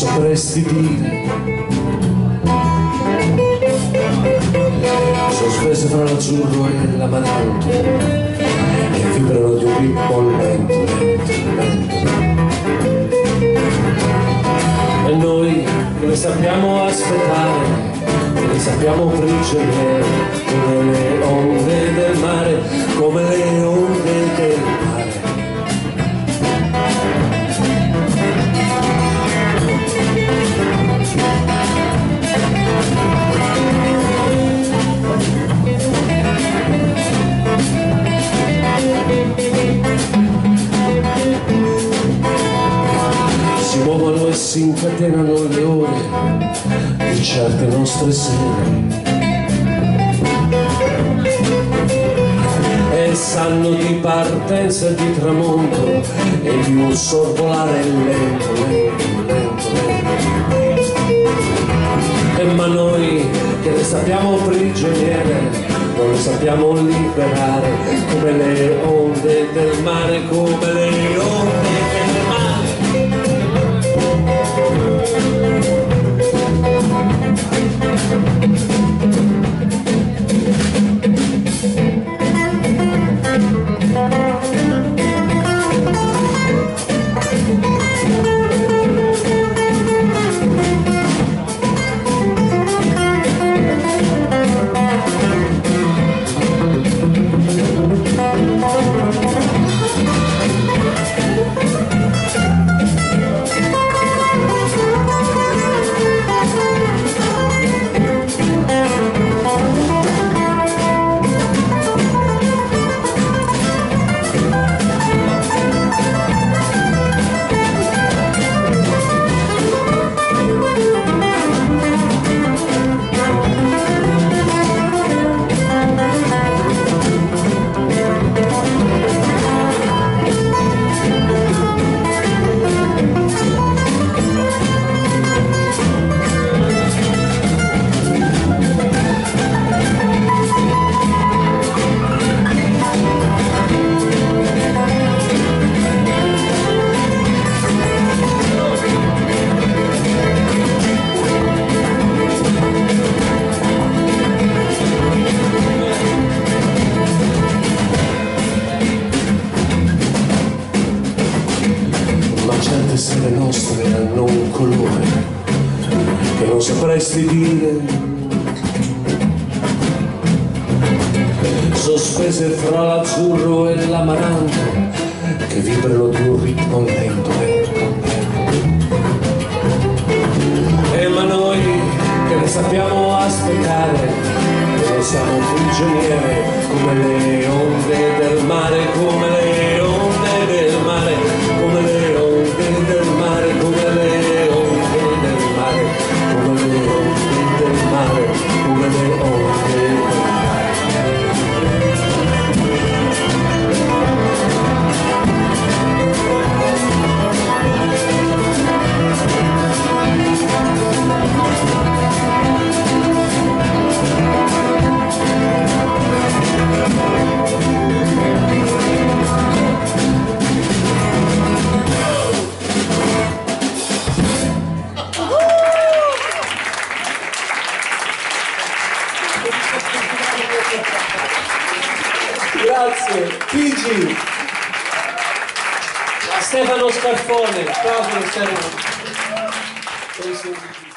sapresti dire. Sospese fra l'azzurro e la mananto che vibrano di un rippo lento, lento, lento. E noi che le sappiamo aspettare, che le sappiamo prigioniere, come le onde del mare, come le onde del mare. Si muovono e si incatenano le ore di certe nostre sere e sanno di partenza e di tramonto e di un sorvolare lento, lento, lento, lento. E ma noi che le sappiamo prigioniere, non le sappiamo liberare, come le onde del mare, come le onde del le nostre hanno un colore che non sapresti dire, sospese fra l'azzurro e l'amaranto che vibrano di un ritmo lento, lento, lento. E ma noi che ne sappiamo aspettare, che ne siamo prigioniere, come le onde del mare, come le onde del mare, come le del mare, come le onde del mare, come le onde del mare, come le onde del mare. Grazie, Piji, Stefano Scarfone, bravo Stefano.